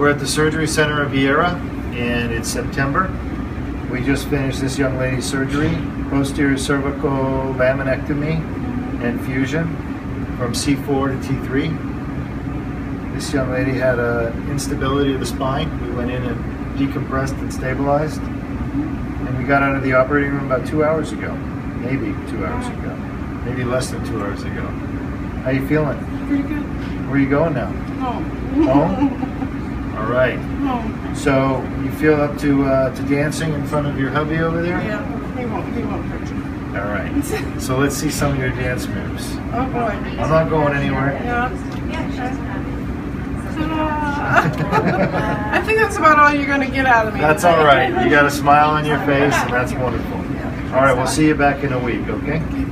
We're at the Surgery Center of Viera, and it's September. We just finished this young lady's surgery, posterior cervical laminectomy and fusion from C4 to T3. This young lady had an instability of the spine. We went in and decompressed and stabilized, and we got out of the operating room about 2 hours ago, maybe 2 hours ago, maybe less than 2 hours ago. How you feeling? Pretty good. Where are you going now? Home. Home? All right. Home. So you feel up to dancing in front of your hubby over there? Yeah, he won't hurt you. All right. So let's see some of your dance moves. Oh boy. I'm not going anywhere. Yeah. Ta-da. I think that's about all you're going to get out of me. That's all right. You got a smile on your face, and that's wonderful. All right. We'll see you back in a week. Okay.